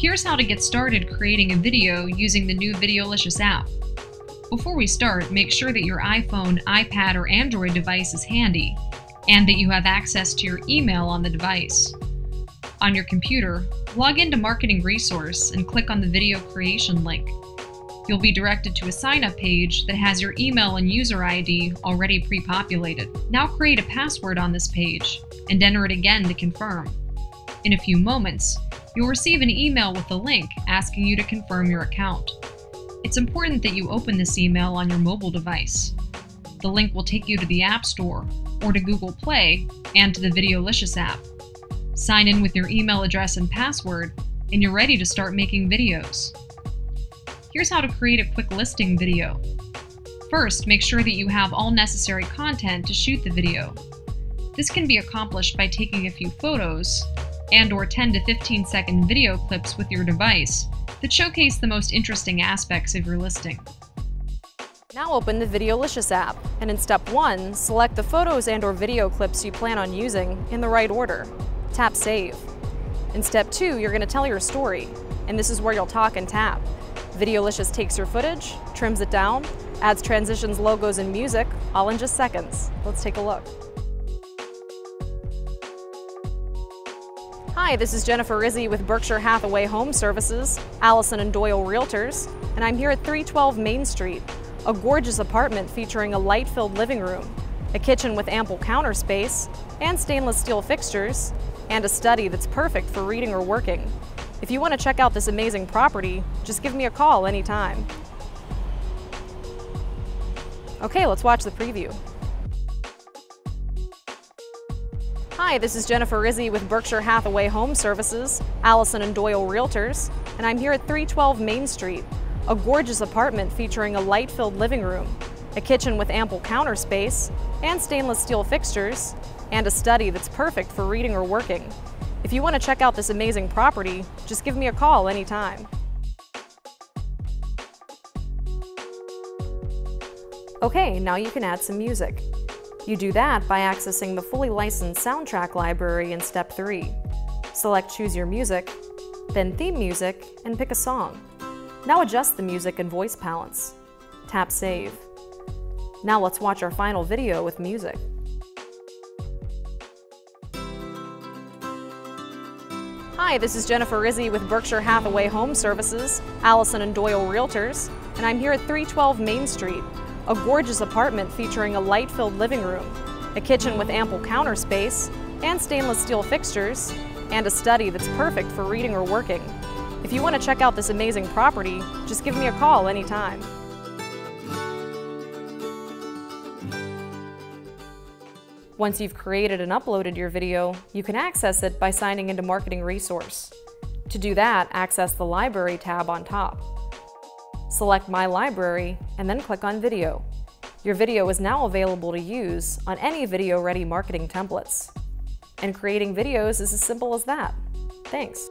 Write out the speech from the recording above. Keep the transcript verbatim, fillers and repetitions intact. Here's how to get started creating a video using the new Videolicious app. Before we start, make sure that your iPhone, iPad, or Android device is handy, and that you have access to your email on the device. On your computer, log into Marketing Resource and click on the Video Creation link. You'll be directed to a sign-up page that has your email and user I D already pre-populated. Now create a password on this page and enter it again to confirm. In a few moments, you'll receive an email with a link asking you to confirm your account. It's important that you open this email on your mobile device. The link will take you to the App Store or to Google Play and to the Videolicious app. Sign in with your email address and password, and you're ready to start making videos. Here's how to create a quick listing video. First, make sure that you have all necessary content to shoot the video. This can be accomplished by taking a few photos and or ten to fifteen second video clips with your device that showcase the most interesting aspects of your listing. Now open the Videolicious app, and in step one, select the photos and or video clips you plan on using in the right order. Tap Save. In step two, you're going to tell your story, and this is where you'll talk and tap. Videolicious takes your footage, trims it down, adds transitions, logos, and music, all in just seconds. Let's take a look. Hi, this is Jennifer Rizzi with Berkshire Hathaway Home Services, Allison and Doyle Realtors, and I'm here at three twelve Main Street, a gorgeous apartment featuring a light-filled living room, a kitchen with ample counter space, and stainless steel fixtures, and a study that's perfect for reading or working. If you want to check out this amazing property, just give me a call anytime. Okay, let's watch the preview. Hi, this is Jennifer Rizzi with Berkshire Hathaway Home Services, Allison and Doyle Realtors, and I'm here at three twelve Main Street, a gorgeous apartment featuring a light-filled living room, a kitchen with ample counter space, and stainless steel fixtures, and a study that's perfect for reading or working. If you want to check out this amazing property, just give me a call anytime. Okay, now you can add some music. You do that by accessing the fully licensed soundtrack library in step three. Select Choose Your Music, then Theme Music, and pick a song. Now adjust the music and voice balance. Tap Save. Now let's watch our final video with music. Hi, this is Jennifer Rizzi with Berkshire Hathaway Home Services, Allison and Doyle Realtors, and I'm here at three twelve Main Street, a gorgeous apartment featuring a light-filled living room, a kitchen with ample counter space, and stainless steel fixtures, and a study that's perfect for reading or working. If you want to check out this amazing property, just give me a call anytime. Once you've created and uploaded your video, you can access it by signing into Marketing Resource. To do that, access the Library tab on top. Select My Library and then click on Video. Your video is now available to use on any video-ready marketing templates. And creating videos is as simple as that. Thanks.